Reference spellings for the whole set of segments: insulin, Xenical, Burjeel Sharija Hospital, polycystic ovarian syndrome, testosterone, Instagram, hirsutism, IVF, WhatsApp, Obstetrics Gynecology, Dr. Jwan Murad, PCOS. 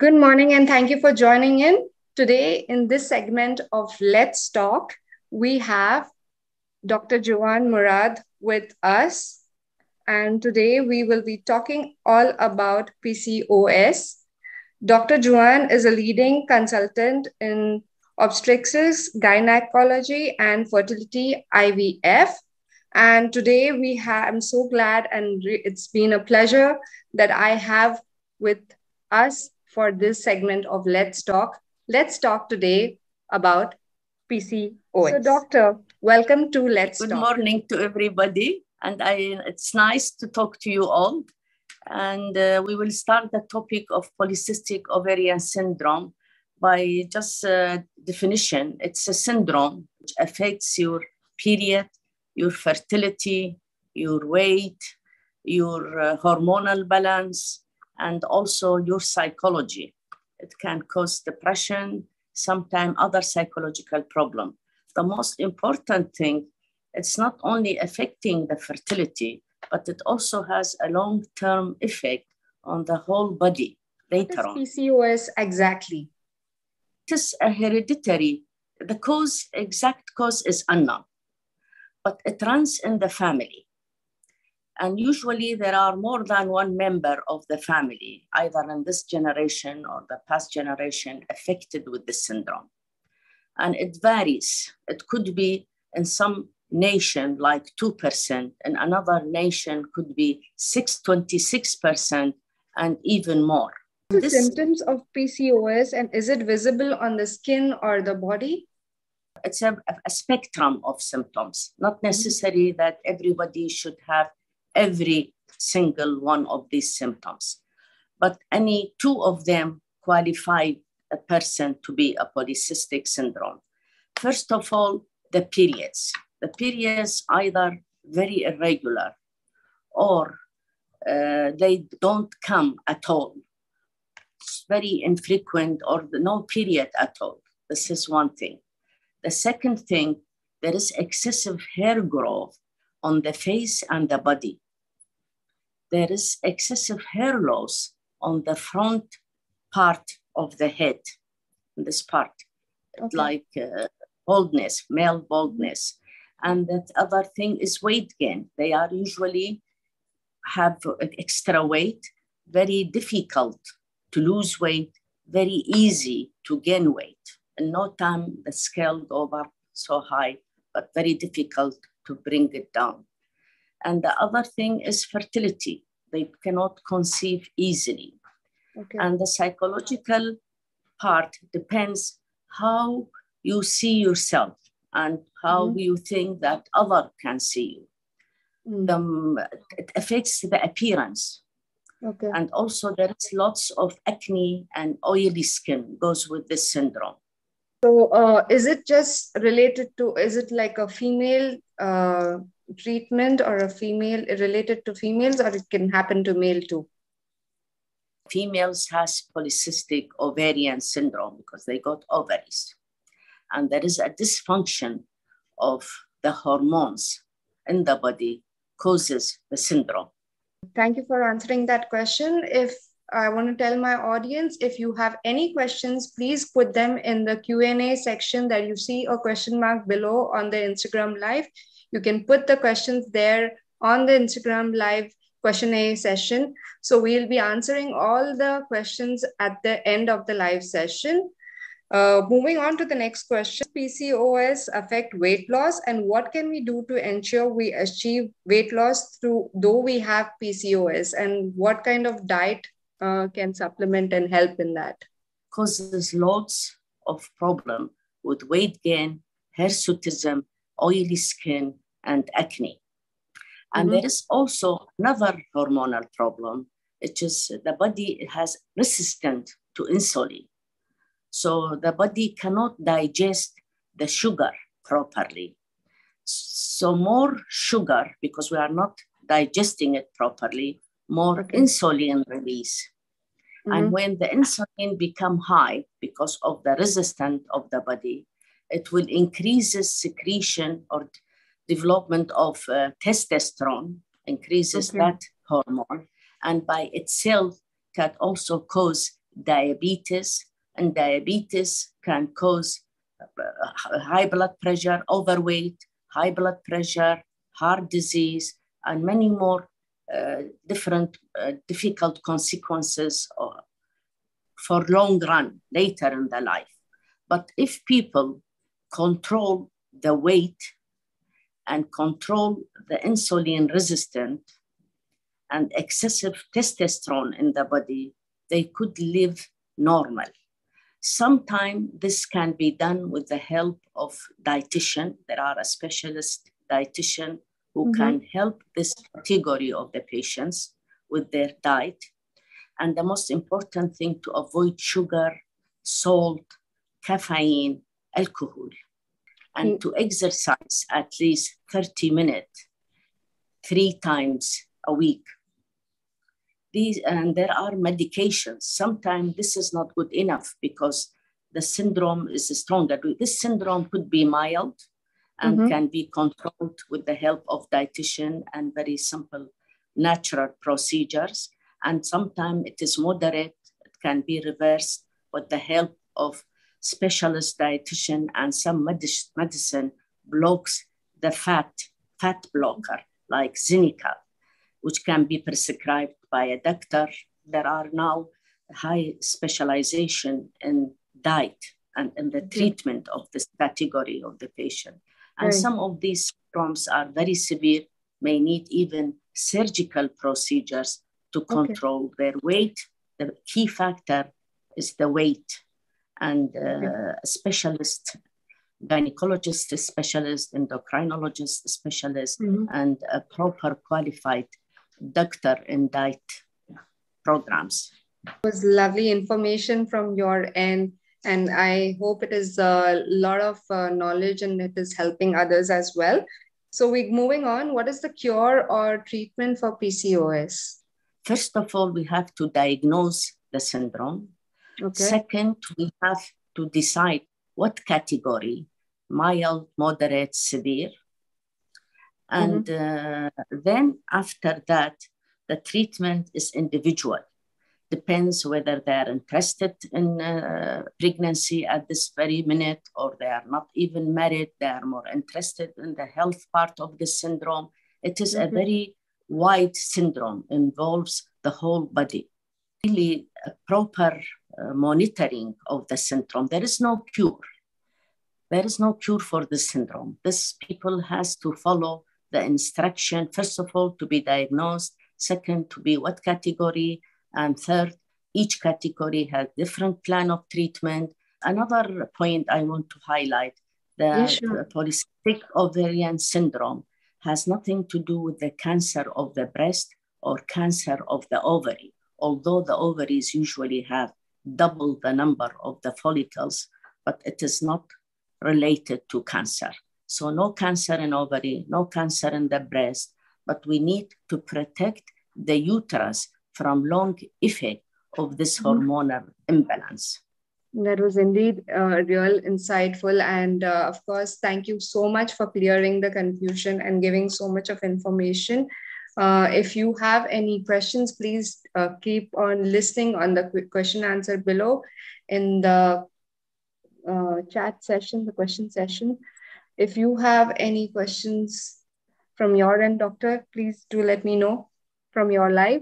Good morning and thank you for joining in. Today in this segment of Let's Talk, we have Dr. Jwan Murad with us. And today we will be talking all about PCOS. Dr. Jwan is a leading consultant in obstetrics, gynecology and fertility IVF. And today we have, I'm so glad and it's been a pleasure that I have with us for this segment of Let's Talk. Let's talk today about PCOS. So doctor, welcome to Let's Talk. Good morning to everybody. And it's nice to talk to you all. And we will start the topic of polycystic ovarian syndrome by just definition. It's a syndrome which affects your period, your fertility, your weight, your hormonal balance, and also your psychology. It can cause depression, sometimes other psychological problem. The most important thing, it's not only affecting the fertility, but it also has a long-term effect on the whole body later on. What is PCOS exactly? It is a hereditary. The cause, exact cause is unknown, but it runs in the family. And usually there are more than one member of the family, either in this generation or the past generation, affected with this syndrome. And it varies. It could be in some nation like 2%, in another nation could be 26% and even more. The symptoms of PCOS, and is it visible on the skin or the body? It's a spectrum of symptoms, not necessarily that everybody should have every single one of these symptoms, but any two of them qualify a person to be a polycystic syndrome. First of all, the periods. The periods either very irregular or they don't come at all. It's very infrequent or no period at all. This is one thing. The second thing, there is excessive hair growth on the face and the body. There is excessive hair loss on the front part of the head, this part, okay. Like baldness, male baldness. And that other thing is weight gain. They are usually have extra weight, very difficult to lose weight, very easy to gain weight. In no time, the scale goes up so high, but very difficult to bring it down. And the other thing is fertility. They cannot conceive easily. Okay. And the psychological part depends how you see yourself and how you think that other can see you. It affects the appearance. Okay. And also there is lots of acne and oily skin goes with this syndrome. So is it just related to, is it like a female treatment or a female related to females, or it can happen to male too? Females has polycystic ovarian syndrome because they got ovaries. And there is a dysfunction of the hormones in the body causes the syndrome. Thank you for answering that question. If I want to tell my audience, if you have any questions, please put them in the Q&A section that you see a question mark below on the Instagram Live. You can put the questions there on the Instagram Live Q&A session. So we'll be answering all the questions at the end of the live session. Moving on to the next question, PCOS affect weight loss and what can we do to ensure we achieve weight loss though we have PCOS, and what kind of diet can supplement and help in that? Causes lots of problem with weight gain, hirsutism, oily skin, and acne. And there is also another hormonal problem, which is the body has resistant to insulin. So the body cannot digest the sugar properly. So more sugar, because we are not digesting it properly, more insulin release. And when the insulin become high because of the resistance of the body, it will increase secretion or development of testosterone, increases that hormone. And by itself can also cause diabetes, and diabetes can cause high blood pressure, overweight, high blood pressure, heart disease, and many more different difficult consequences for long run later in the life. But if people control the weight and control the insulin resistant and excessive testosterone in the body, they could live normal. Sometimes this can be done with the help of dietitian. There are a specialist dietitian who can help this category of the patients with their diet. And the most important thing to avoid sugar, salt, caffeine, alcohol, and to exercise at least 30 minutes, 3 times a week. And there are medications. Sometimes this is not good enough because the syndrome is stronger. This syndrome could be mild and can be controlled with the help of dietitian and very simple natural procedures. And sometimes it is moderate, it can be reversed with the help of specialist dietitian, and some medicine blocks the fat blocker like Xenical, which can be prescribed by a doctor. There are now high specialization in diet and in the treatment of this category of the patient. And some of these symptoms are very severe, may need even surgical procedures to control their weight. The key factor is the weight. And a specialist, gynecologist, a specialist, endocrinologist, a specialist, and a proper qualified doctor in diet programs. It was lovely information from your end, and I hope it is a lot of knowledge and it is helping others as well. So we're moving on. What is the cure or treatment for PCOS? First of all, we have to diagnose the syndrome. Second, we have to decide what category, mild, moderate, severe. And then after that, the treatment is individual. Depends whether they are interested in pregnancy at this very minute, or they are not even married, they are more interested in the health part of the syndrome. It is a very wide syndrome, involves the whole body. Really a proper monitoring of the syndrome. There is no cure. There is no cure for this syndrome. This people has to follow the instruction, first of all, to be diagnosed, second, to be what category, and third, each category has different plan of treatment. Another point I want to highlight, the polycystic ovarian syndrome has nothing to do with the cancer of the breast or cancer of the ovary, although the ovaries usually have double the number of the follicles, but it is not related to cancer. So no cancer in ovary, no cancer in the breast, but we need to protect the uterus from long effect of this hormonal imbalance. That was indeed real insightful. And of course, thank you so much for clearing the confusion and giving so much of information. If you have any questions, please keep on listening on the question answer below in the chat session, the question session. If you have any questions from your end, doctor, please do let me know from your live.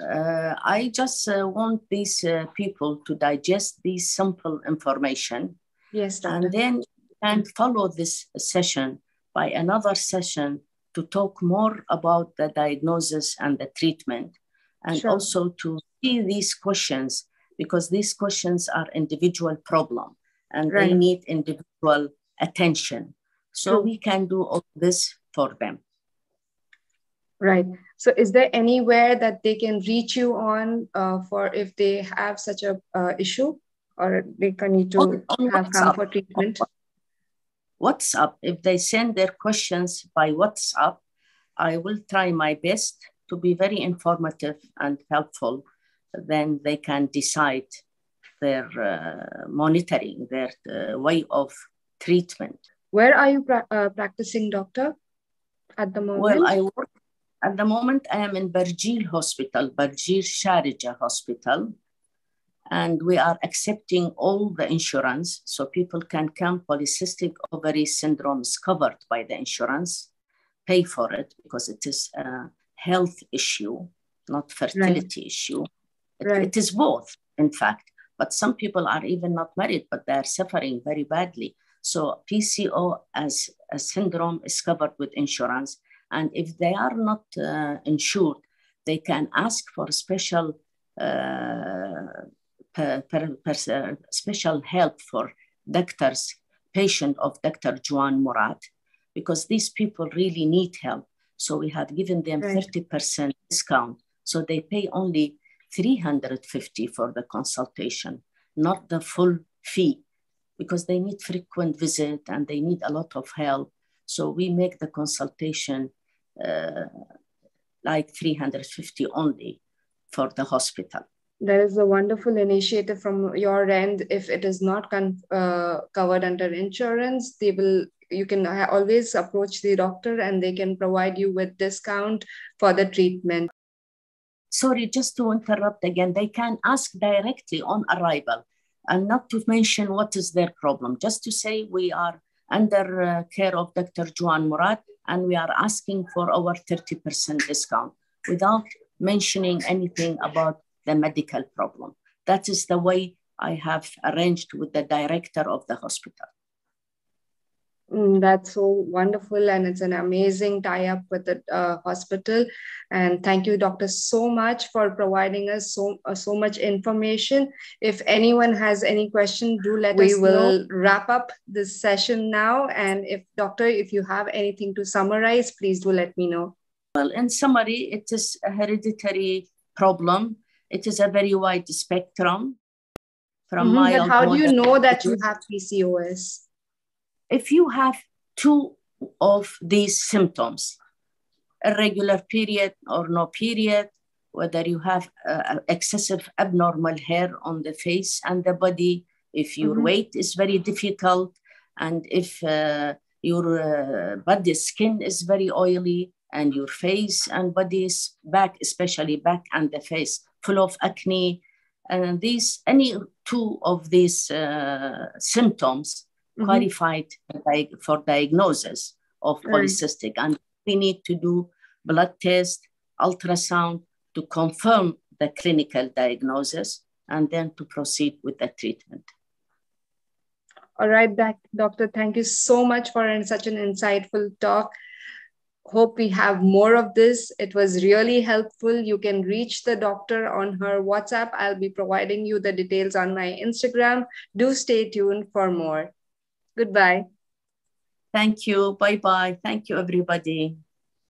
I just want these people to digest these simple information. Yes, doctor. And then and follow this session by another session to talk more about the diagnosis and the treatment, and also to see these questions, because these questions are individual problem and they need individual attention. So we can do all this for them. Right. So is there anywhere that they can reach you on for if they have such a issue, or they can need to have come for treatment? WhatsApp, if they send their questions by WhatsApp, I will try my best to be very informative and helpful. Then they can decide their monitoring, their way of treatment. Where are you practicing, doctor, at the moment? Well, I work At the moment, I am in Burjeel Hospital, Burjeel Sharija Hospital, and we are accepting all the insurance so people can come. Polycystic ovarian syndrome is covered by the insurance, pay for it because it is a health issue, not fertility issue. It is both, in fact, but some people are even not married, but they are suffering very badly. So PCO as a syndrome is covered with insurance. And if they are not insured, they can ask for special special help for doctors, patient of Dr. Jwan Murad, because these people really need help. So we have given them 30% discount. So they pay only $350 for the consultation, not the full fee, because they need frequent visit and they need a lot of help. So we make the consultation like $350 only for the hospital. That is a wonderful initiative from your end. If it is not covered under insurance, they will. You can always approach the doctor and they can provide you with discount for the treatment. Sorry, just to interrupt again, they can ask directly on arrival and not to mention what is their problem. Just to say we are under care of Dr. Jwan Murad and we are asking for our 30% discount without mentioning anything about the medical problem. That is the way I have arranged with the director of the hospital. That's so wonderful, and it's an amazing tie-up with the hospital. And thank you, doctor, so much for providing us so much information. If anyone has any question, do let us know. We will wrap up this session now. And if doctor, if you have anything to summarize, please do let me know. Well, in summary, it is a hereditary problem. It is a very wide spectrum. From mild. But how do you know that you have PCOS? If you have two of these symptoms, irregular period or no period, whether you have excessive abnormal hair on the face and the body, if your weight is very difficult, and if your body skin is very oily, and your face and body's back, especially back and the face, full of acne, and these, any two of these symptoms, qualified for diagnosis of polycystic. And we need to do blood test, ultrasound to confirm the clinical diagnosis and then to proceed with the treatment. All right, doctor, thank you so much for such an insightful talk. Hope we have more of this. It was really helpful. You can reach the doctor on her WhatsApp. I'll be providing you the details on my Instagram. Do stay tuned for more. Goodbye. Thank you. Bye-bye. Thank you, everybody.